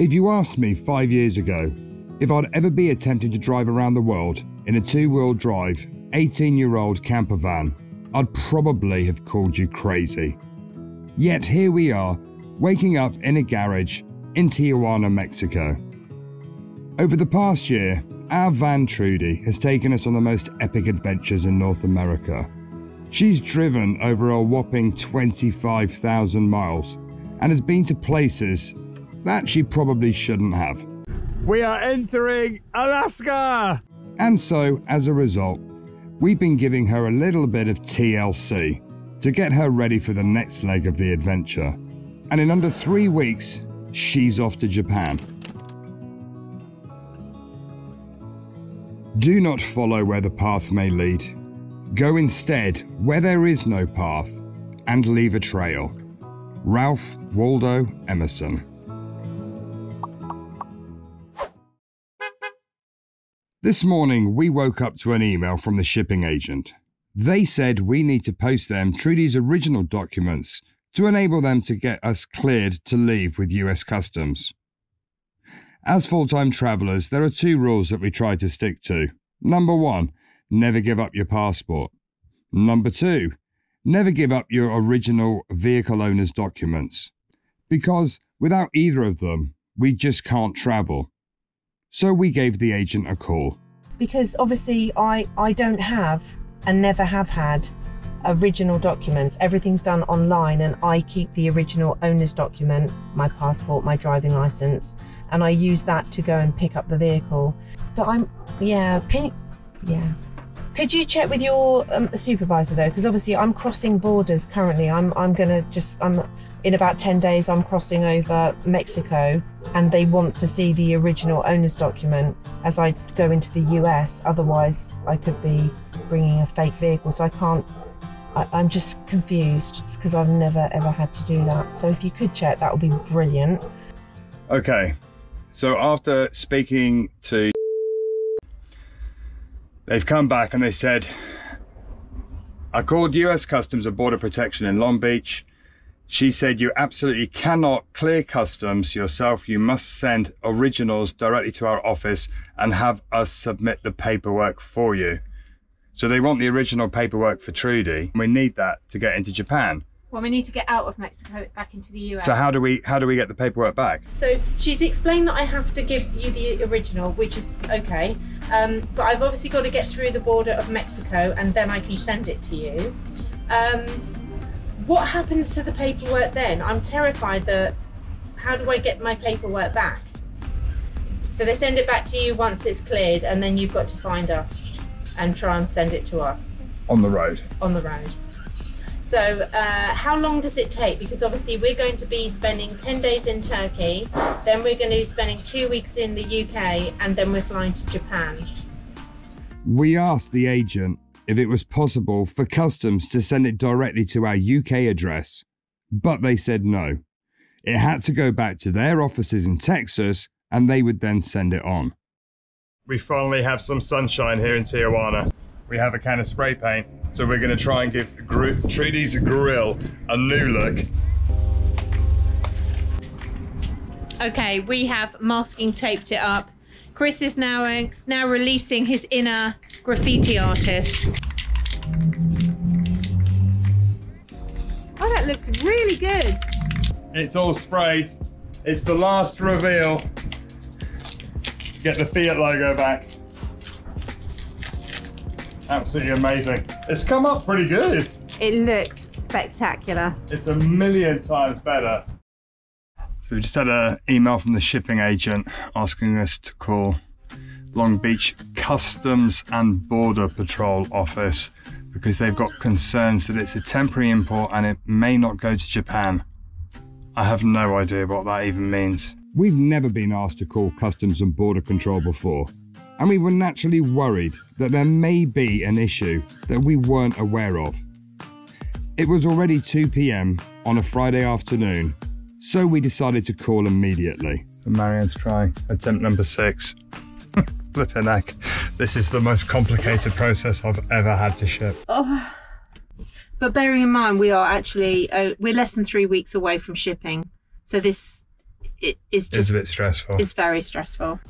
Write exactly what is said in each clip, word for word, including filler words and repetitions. If you asked me five years ago if I'd ever be attempting to drive around the world in a two-wheel drive, eighteen-year-old camper van, I'd probably have called you crazy. Yet here we are, waking up in a garage in Tijuana, Mexico. Over the past year, our van Trudy has taken us on the most epic adventures in North America. She's driven over a whopping twenty-five thousand miles and has been to places that she probably shouldn't have. We are entering Alaska! And so, as a result, we've been giving her a little bit of T L C to get her ready for the next leg of the adventure. And in under three weeks, she's off to Japan. Do not follow where the path may lead. Go instead where there is no path and leave a trail. Ralph Waldo Emerson. This morning we woke up to an email from the shipping agent. They said we need to post them Trudy's original documents to enable them to get us cleared to leave with U S Customs. As full-time travellers, there are two rules that we try to stick to. Number one, never give up your passport. Number two, never give up your original vehicle owner's documents, because without either of them, we just can't travel. So we gave the agent a call. Because obviously I, I don't have and never have had original documents. Everything's done online and I keep the original owner's document, my passport, my driving licence, and I use that to go and pick up the vehicle. But I'm, yeah, pink, yeah. Could you check with your um, supervisor though? Because obviously I'm crossing borders currently. I'm I'm gonna just I'm in about ten days. I'm crossing over Mexico, and they want to see the original owner's document as I go into the U S. Otherwise, I could be bringing a fake vehicle. So I can't. I, I'm just confused because I've never ever had to do that. So if you could check, that would be brilliant. Okay. So after speaking to, they've come back and they said, I called U S Customs and Border Protection in Long Beach. She said, you absolutely cannot clear customs yourself. You must send originals directly to our office and have us submit the paperwork for you. So they want the original paperwork for Trudy. We need that to get into Japan. Well, we need to get out of Mexico back into the U S. So how do we how do we get the paperwork back? So she's explained that I have to give you the original, which is okay. Um, but I've obviously got to get through the border of Mexico and then I can send it to you. Um, what happens to the paperwork then? I'm terrified that, how do I get my paperwork back? So they send it back to you once it's cleared and then you've got to find us and try and send it to us. On the road? On the road. So uh, how long does it take? Because obviously we're going to be spending ten days in Turkey, then we're going to be spending two weeks in the U K, and then we're flying to Japan. We asked the agent if it was possible for customs to send it directly to our U K address, but they said no. It had to go back to their offices in Texas, and they would then send it on. We finally have some sunshine here in Tijuana. We have a can of spray paint, so we're going to try and give Trudy's grill a new look. Okay, we have masking taped it up. Chris is now uh, now releasing his inner graffiti artist. Oh, that looks really good. It's all sprayed. It's the last reveal. Get the Fiat logo back. Absolutely amazing. It's come up pretty good. It looks spectacular. It's a million times better. So we just had an email from the shipping agent asking us to call Long Beach Customs and Border Patrol office because they've got concerns that it's a temporary import and it may not go to Japan. I have no idea what that even means. We've never been asked to call Customs and Border Control before, and we were naturally worried that there may be an issue that we weren't aware of. It was already two p m on a Friday afternoon, so we decided to call immediately. Marianne's trying attempt number six. Flippin' heck, this is the most complicated process I've ever had to ship. Oh. But bearing in mind, we are actually, uh, we're less than three weeks away from shipping. So this it is just it's a bit stressful. It's very stressful.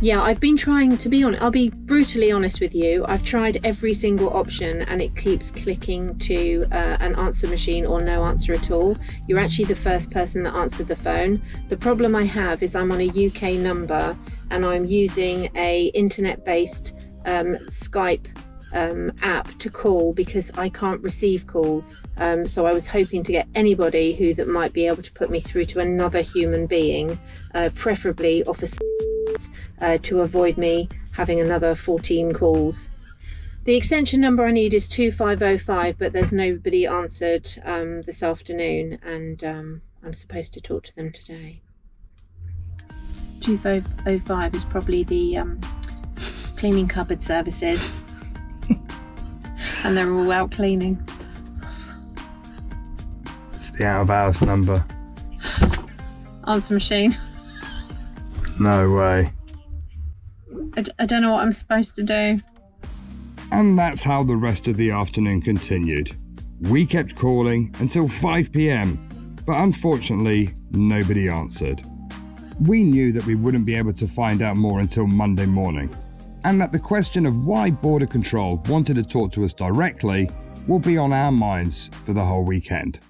Yeah, I've been trying to be on. I'll be brutally honest with you. I've tried every single option, and it keeps clicking to uh, an answer machine or no answer at all. You're actually the first person that answered the phone. The problem I have is I'm on a U K number, and I'm using a internet-based um, Skype um, app to call because I can't receive calls. Um, so I was hoping to get anybody who that might be able to put me through to another human being, uh, preferably officer. Uh, to avoid me having another fourteen calls. The extension number I need is two five oh five, but there's nobody answered um, this afternoon, and um, I'm supposed to talk to them today. two five oh five is probably the um, cleaning cupboard services, and they're all out cleaning. It's the out of hours number. Answer machine. No way. I, I don't know what I'm supposed to do. And that's how the rest of the afternoon continued. We kept calling until five p m, but unfortunately, nobody answered. We knew that we wouldn't be able to find out more until Monday morning, and that the question of why Border Control wanted to talk to us directly will be on our minds for the whole weekend.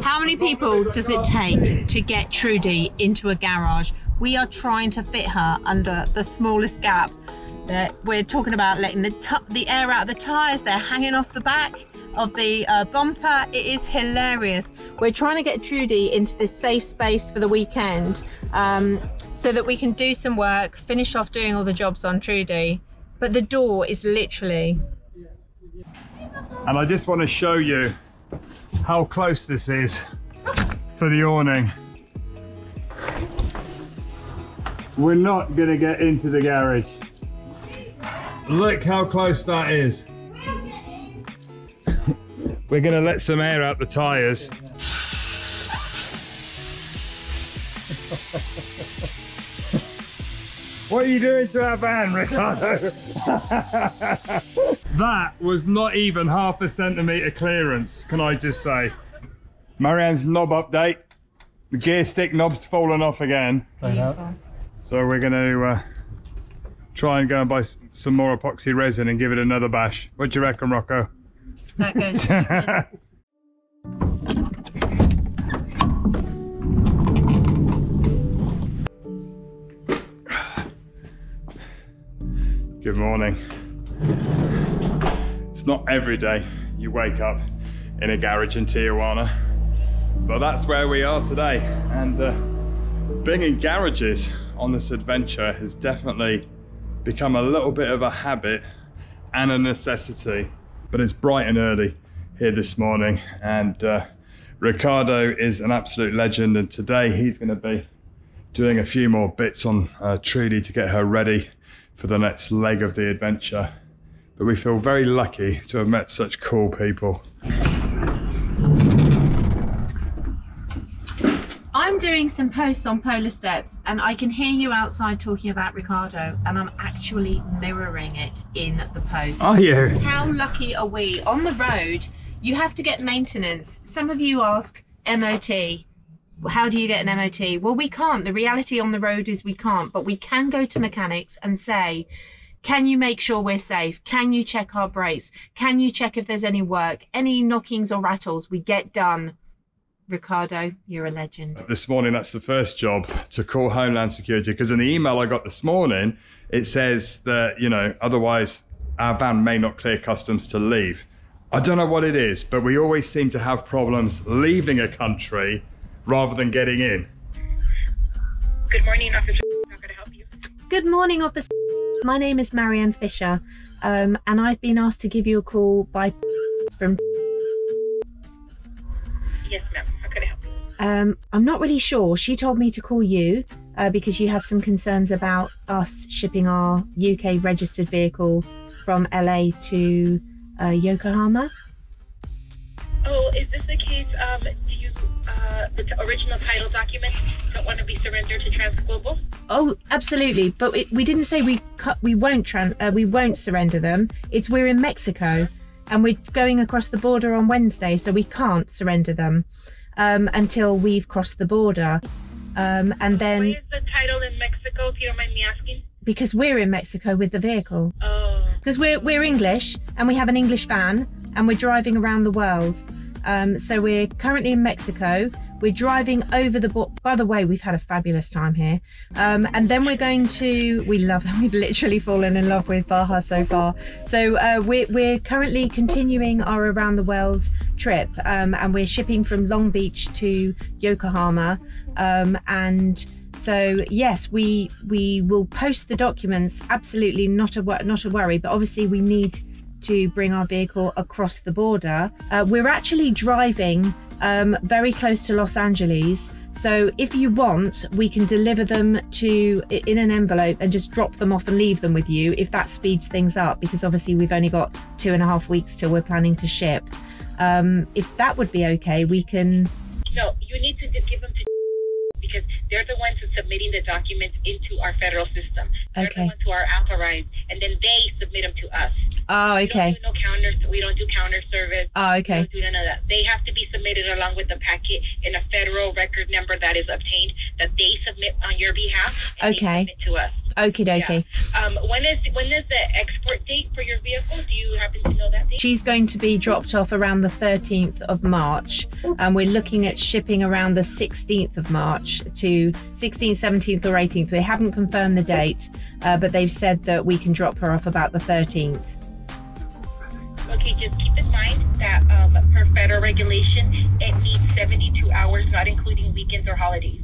How many people does it take to get Trudy into a garage? We are trying to fit her under the smallest gap. We're talking about letting the, top, the air out of the tyres. They're hanging off the back of the uh, bumper. It is hilarious. We're trying to get Trudy into this safe space for the weekend um, so that we can do some work, finish off doing all the jobs on Trudy. But the door is literally... And I just want to show you how close this is for the awning. We're not gonna get into the garage. Look how close that is. We're gonna let some air out the tires. What are you doing to our van, Ricardo? That was not even half a centimetre clearance, can I just say. Marianne's knob update. The gear stick knob's fallen off again. Beautiful. So we're going to uh, try and go and buy some more epoxy resin and give it another bash. What do you reckon, Rocco? That goes. Good morning. It's not every day you wake up in a garage in Tijuana, but that's where we are today. And uh, being in garages on this adventure has definitely become a little bit of a habit and a necessity. But it's bright and early here this morning, and uh, Ricardo is an absolute legend, and today he's going to be doing a few more bits on uh, Trudy to get her ready for the next leg of the adventure. But we feel very lucky to have met such cool people. I'm doing some posts on Polar Steps, and I can hear you outside talking about Ricardo, and I'm actually mirroring it in the post. Are you? How lucky are we? On the road, you have to get maintenance. Some of you ask, M O T, how do you get an M O T? Well, we can't. The reality on the road is we can't, but we can go to mechanics and say, can you make sure we're safe? Can you check our brakes? Can you check if there's any work? Any knockings or rattles? We get done. Ricardo, you're a legend. This morning, that's the first job, to call Homeland Security, because in the email I got this morning, it says that, you know, otherwise our van may not clear customs to leave. I don't know what it is, but we always seem to have problems leaving a country rather than getting in. Good morning, Officer. How can I help you? Good morning, Officer. My name is Marianne Fisher, um, and I've been asked to give you a call by from... Yes, ma'am. Um, I'm not really sure. She told me to call you uh, because you had some concerns about us shipping our U K registered vehicle from L A to uh, Yokohama. Oh, is this the case? Um, do you, uh, the t original title document don't want to be surrendered to Transglobal? Oh, absolutely. But it, we didn't say we cut. We won't tran uh, We won't surrender them. It's we're in Mexico, and we're going across the border on Wednesday, so we can't surrender them. Um, until we've crossed the border. Um, and then... What is the title in Mexico, if you don't mind me asking? Because we're in Mexico with the vehicle. Oh. Because we're, we're English, and we have an English van, and we're driving around the world. Um, so we're currently in Mexico. We're driving over the border. By the way, we've had a fabulous time here. Um, and then we're going to, we love them. We've literally fallen in love with Baja so far. So uh, we're, we're currently continuing our around the world trip. Um, and we're shipping from Long Beach to Yokohama. Um, and so yes, we we will post the documents. Absolutely not a, not a worry, but obviously we need to bring our vehicle across the border. Uh, we're actually driving um, very close to Los Angeles. So if you want, we can deliver them to in an envelope and just drop them off and leave them with you if that speeds things up, because obviously we've only got two and a half weeks till we're planning to ship. Um, if that would be okay, we can... No, you need to give them to... because they're the ones who are submitting the documents into our federal system. They're okay. The ones who are authorized, and then they submit them to us. Oh, okay. We don't do, no counter, we don't do counter service. Oh, okay. We don't do none of that. They have to be submitted along with the packet in a federal record number that is obtained that they submit on your behalf, and okay. They submit to us. Okie dokie. Yeah. Um, when is when is the export date for your vehicle? Do you happen to know that date? She's going to be dropped off around the thirteenth of March, and we're looking at shipping around the sixteenth of March to sixteenth, seventeenth or eighteenth. We haven't confirmed the date, uh, but they've said that we can drop her off about the thirteenth. Okay, just keep in mind that um, per federal regulation, it needs seventy-two hours, not including weekends or holidays.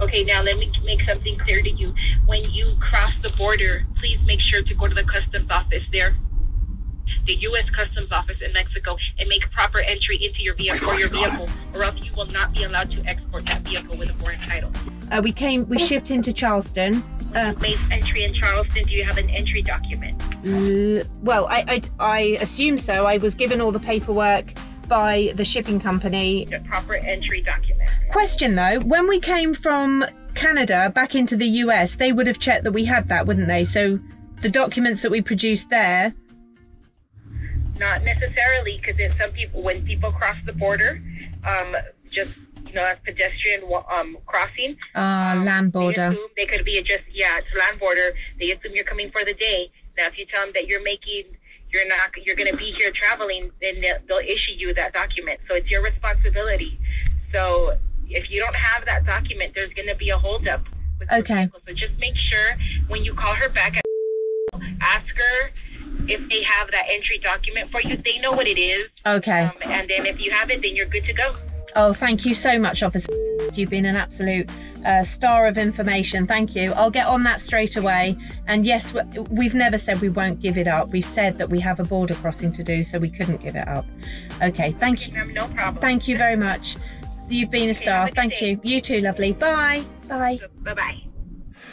Okay, now let me make something clear to you. When you cross the border, please make sure to go to the customs office there, the U S Customs office in Mexico, and make proper entry into your vehicle, or your vehicle, or else you will not be allowed to export that vehicle with a foreign title. Uh, we came, we shipped into Charleston. When you made entry in Charleston, do you have an entry document? L well, I, I, I assume so. I was given all the paperwork by the shipping company. The proper entry document. Question though, when we came from Canada back into the U S, they would have checked that we had that, wouldn't they? So the documents that we produced there. Not necessarily, because some people, when people cross the border, um, just, you know, as pedestrian um, crossing. Ah, uh, um, land border. They, assume they could be just, yeah, it's land border. They assume you're coming for the day. Now, if you tell them that you're making... You're not. You're going to be here traveling. Then they'll, they'll issue you that document. So it's your responsibility. So if you don't have that document, there's going to be a holdup. With okay. So just make sure when you call her back, ask her if they have that entry document for you. They know what it is. Okay. Um, and then if you have it, then you're good to go. Oh, thank you so much, Officer. You've been an absolute uh, star of information. Thank you. I'll get on that straight away. And yes, we've never said we won't give it up. We've said that we have a border crossing to do, so we couldn't give it up. Okay, thank you. No problem. Thank you very much. You've been a star. Thank you. You too, lovely. Bye. Bye. Bye-bye.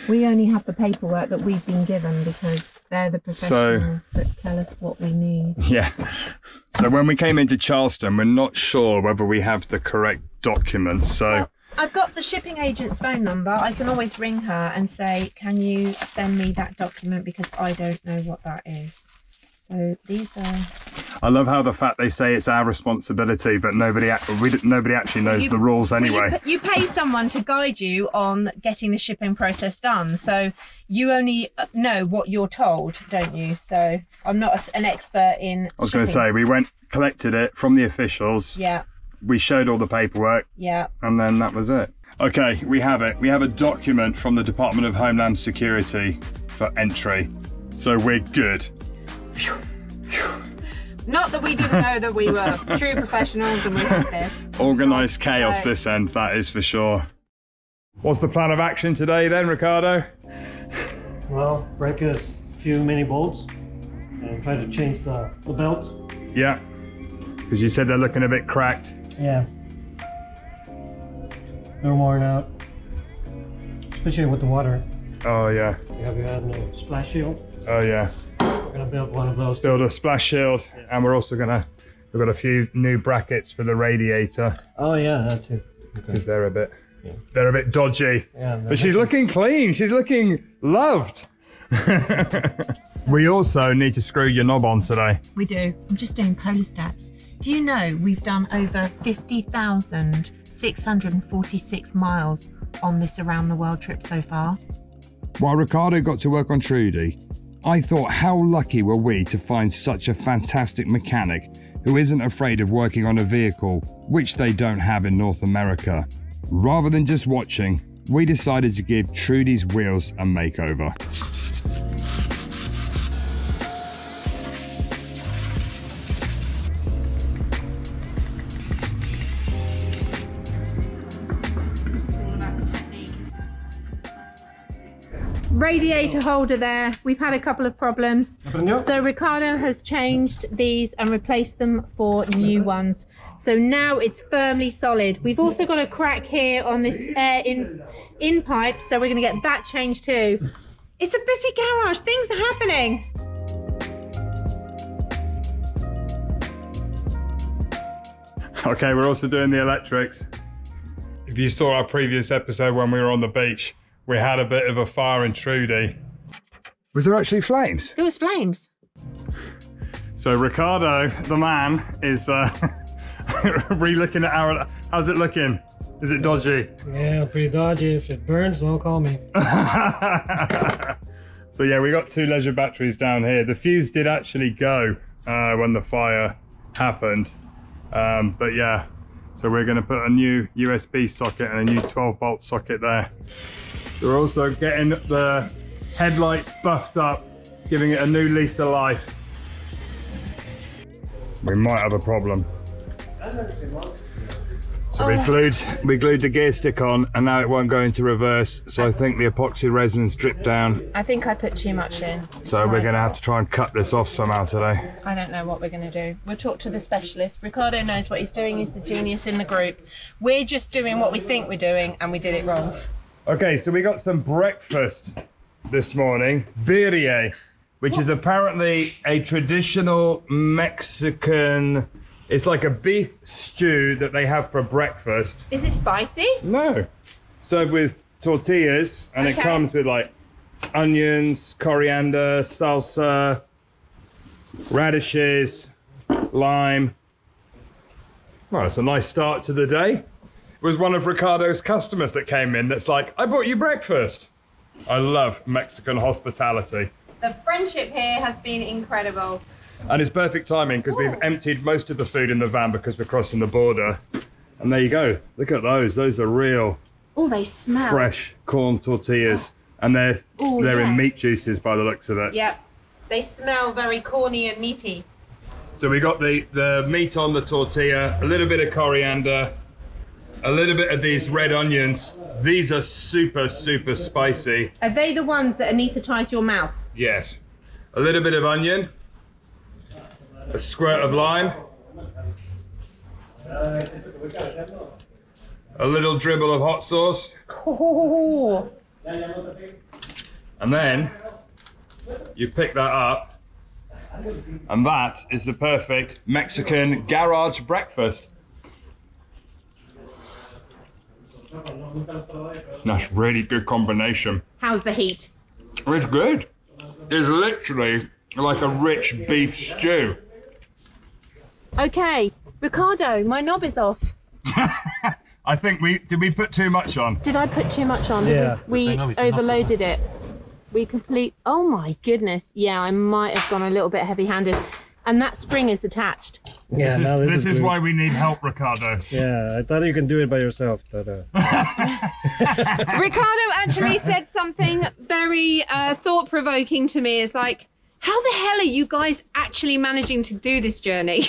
We only have the paperwork that we've been given because they're the professionals so, that tell us what we need. Yeah. So when we came into Charleston, we're not sure whether we have the correct documents. So well, I've got the shipping agent's phone number. I can always ring her and say, can you send me that document? Because I don't know what that is. So these are... I love how the fact they say it's our responsibility, but nobody we, nobody actually knows you, the rules anyway. Well, you, you pay someone to guide you on getting the shipping process done, so you only know what you're told, don't you? So I'm not a, an expert in I was going to say, we went, collected it from the officials. Yeah. We showed all the paperwork. Yeah. And then that was it. Okay, we have it. We have a document from the Department of Homeland Security for entry. So we're good. Phew. Phew. Not that we didn't know that we were true professionals and we did this. Organised chaos so. This end, that is for sure. What's the plan of action today then, Ricardo? Well, break a few mini bolts and try to change the, the belts. Yeah, because you said they're looking a bit cracked. Yeah. They're worn out, especially with the water. Oh yeah. Have you had no splash shield? Oh yeah. We're going to build one of those. Build a splash shield, yeah. And we're also going to, we've got a few new brackets for the radiator. Oh yeah, that too. Because okay. they're a bit, yeah. they're a bit dodgy. Yeah, but she's awesome. Looking clean, she's looking loved. We also need to screw your knob on today. We do. I'm just doing Polar Steps. Do you know we've done over fifty thousand six hundred forty-six miles on this around the world trip so far. While Ricardo got to work on Trudy, I thought, how lucky were we to find such a fantastic mechanic who isn't afraid of working on a vehicle, which they don't have in North America. Rather than just watching, we decided to give Trudy's wheels a makeover. Radiator holder there. We've had a couple of problems. So Ricardo has changed these and replaced them for new ones. So now it's firmly solid. We've also got a crack here on this air in, in pipe. So we're gonna get that changed too. It's a busy garage, things are happening. Okay, we're also doing the electrics. If you saw our previous episode when we were on the beach, we had a bit of a fire in Trudy. Was there actually flames? There was flames. So Ricardo, the man, is uh, re-looking at our... How's it looking? Is it dodgy? Yeah, pretty dodgy. If it burns, don't call me. So yeah, we got two leisure batteries down here. The fuse did actually go uh, when the fire happened. Um, but yeah, so we're going to put a new U S B socket and a new twelve volt socket there. We're also getting the headlights buffed up, giving it a new lease of life. We might have a problem. So we glued, we glued the gear stick on and now it won't go into reverse. So I think the epoxy resin's dripped down. I think I put too much in. So we're going to have to try and cut this off somehow today. I don't know what we're going to do. We'll talk to the specialist. Ricardo knows what he's doing. He's the genius in the group. We're just doing what we think we're doing and we did it wrong. Okay, so we got some breakfast this morning. Birria, which what? is apparently a traditional Mexican, it's like a beef stew that they have for breakfast. Is it spicy? No. Served with tortillas, and okay. It comes with like onions, coriander, salsa, radishes, lime. Well, it's a nice start to the day. It was one of Ricardo's customers that came in that's like, I brought you breakfast. I love Mexican hospitality. The friendship here has been incredible. And it's perfect timing because we've emptied most of the food in the van because we're crossing the border. And there you go. Look at those. Those are real. Oh, they smell. Fresh corn tortillas. Oh. And they're, Ooh, they're yeah. in meat juices by the looks of it. Yep. They smell very corny and meaty. So we got the, the meat on the tortilla, a little bit of coriander, a little bit of these red onions. These are super, super spicy. Are they the ones that anaesthetize your mouth? Yes. A little bit of onion, a squirt of lime, a little dribble of hot sauce. Cool. And then you pick that up, and that is the perfect Mexican garage breakfast. That's really good combination. How's the heat? It's good. It's literally like a rich beef stew. Okay, Ricardo, my knob is off. I think we, did we put too much on? Did I put too much on? Yeah. We overloaded it. We complete, oh my goodness. Yeah, I might have gone a little bit heavy-handed. And that spring is attached. Yeah, this is, no, this this is, is why we need help, Ricardo. Yeah, I thought you can do it by yourself. But, uh... Ricardo actually said something very uh, thought-provoking to me. It's like, how the hell are you guys actually managing to do this journey?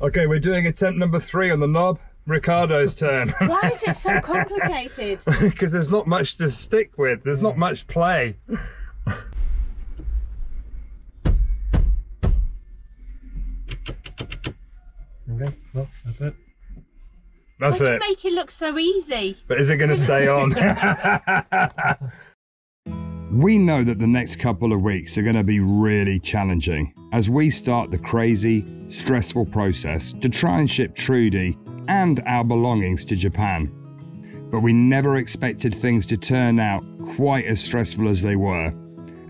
Okay, we're doing attempt number three on the knob. Ricardo's turn. Why is it so complicated? Because there's not much to stick with. There's not much play. Okay, well, that's it. That's it. Make it look so easy. But is it going to stay on? We know that the next couple of weeks are going to be really challenging as we start the crazy, stressful process to try and ship Trudy and our belongings to Japan. But we never expected things to turn out quite as stressful as they were,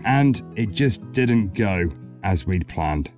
and it just didn't go as we'd planned.